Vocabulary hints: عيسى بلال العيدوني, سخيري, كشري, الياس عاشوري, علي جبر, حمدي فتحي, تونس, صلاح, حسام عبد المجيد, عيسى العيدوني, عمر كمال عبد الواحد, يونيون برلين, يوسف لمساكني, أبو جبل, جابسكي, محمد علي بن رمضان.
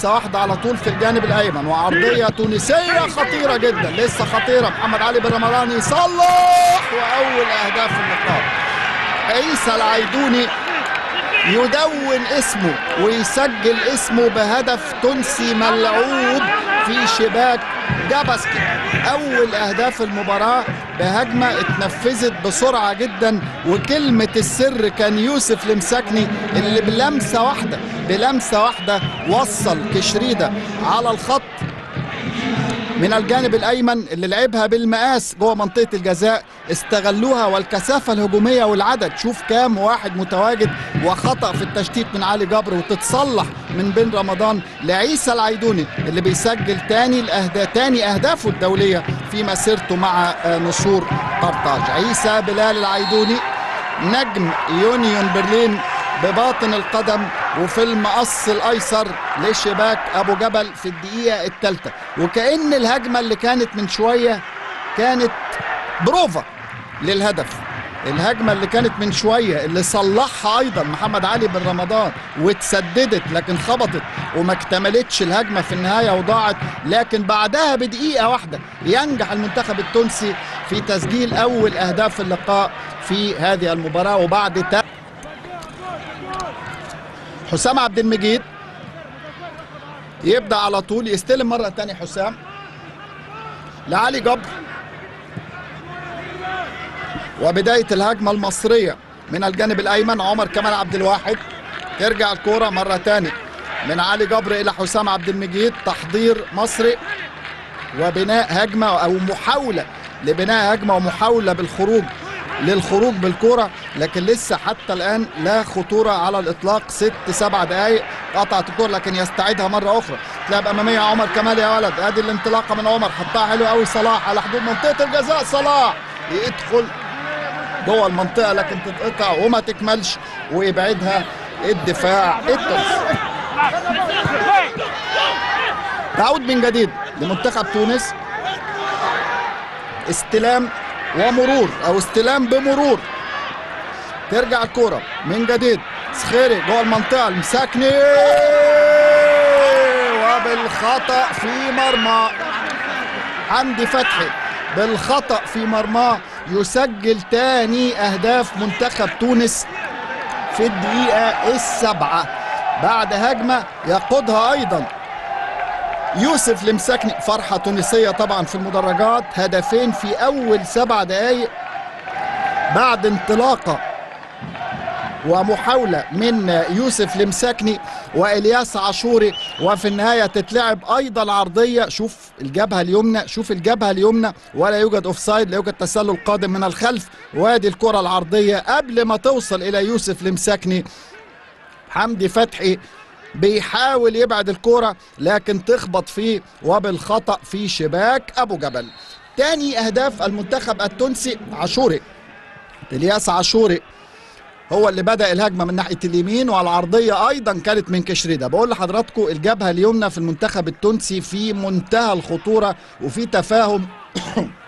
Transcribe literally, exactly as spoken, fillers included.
لمسه واحده على طول في الجانب الايمن، وعرضيه تونسيه خطيره جدا، لسه خطيره. محمد علي بن رمضان يصلح، واول اهداف اللقاء. عيسى العيدوني يدون اسمه ويسجل اسمه بهدف تونسي ملعوب في شباك جابسكي. اول اهداف المباراه بهجمه اتنفذت بسرعه جدا، وكلمه السر كان يوسف لمساكني اللي بلمسه واحده بلمسه واحده وصل كشريده على الخط من الجانب الايمن، اللي لعبها بالمقاس جوه منطقه الجزاء، استغلوها. والكثافه الهجوميه والعدد، شوف كام واحد متواجد، وخطا في التشتيت من علي جبر، وتتصلح من بين رمضان لعيسى العيدوني اللي بيسجل تاني الاهداف تاني اهدافه الدوليه في مسيرته مع نسور قرطاج. عيسى بلال العيدوني نجم يونيون برلين بباطن القدم وفي المقص الايسر لشباك ابو جبل في الدقيقه الثالثه. وكأن الهجمه اللي كانت من شويه كانت بروفا للهدف، الهجمه اللي كانت من شويه اللي صلحها ايضا محمد علي بن رمضان واتسددت، لكن خبطت وما اكتملتش الهجمه في النهايه وضاعت. لكن بعدها بدقيقه واحده ينجح المنتخب التونسي في تسجيل اول اهداف اللقاء في هذه المباراه. وبعد تا حسام عبد المجيد يبدأ على طول يستلم مرة تانية حسام لعلي جبر، وبداية الهجمة المصرية من الجانب الأيمن عمر كمال عبد الواحد. ترجع الكورة مرة تانية من علي جبر إلى حسام عبد المجيد، تحضير مصري وبناء هجمة أو محاولة لبناء هجمة ومحاولة بالخروج للخروج بالكرة، لكن لسه حتى الآن لا خطورة على الإطلاق. ست سبع دقايق قطعت الكرة، لكن يستعيدها مرة أخرى. تلعب أمامية عمر كمال يا ولد، أدي الانطلاقة من عمر، حطها حلو قوي صلاح على حدود منطقة الجزاء. صلاح يدخل جوه المنطقة لكن تتقطع وما تكملش ويبعدها الدفاع التونسي. تعود من جديد لمنتخب تونس، استلام ومرور او استلام بمرور. ترجع الكرة من جديد سخيري جوه المنطقة لمساكني، وبالخطأ في مرمى حمدي فتحي، بالخطأ في مرماه يسجل تاني اهداف منتخب تونس في الدقيقة السبعة بعد هجمة يقودها ايضا يوسف لمساكني. فرحة تونسية طبعا في المدرجات، هدفين في أول سبع دقايق بعد انطلاقة ومحاولة من يوسف لمساكني والياس عاشوري، وفي النهاية تتلعب أيضا عرضية. شوف الجبهة اليمنى، شوف الجبهة اليمنى، ولا يوجد أوفسايد، لا يوجد تسلل قادم من الخلف. وادي الكرة العرضية قبل ما توصل إلى يوسف لمساكني. حمدي فتحي بيحاول يبعد الكرة لكن تخبط فيه وبالخطأ في شباك أبو جبل. تاني أهداف المنتخب التونسي عاشوري، الياس عاشوري هو اللي بدأ الهجمة من ناحية اليمين، والعرضية أيضا كانت من كشريدة. بقول لحضراتكم الجبهة اليمنى في المنتخب التونسي في منتهى الخطورة وفي تفاهم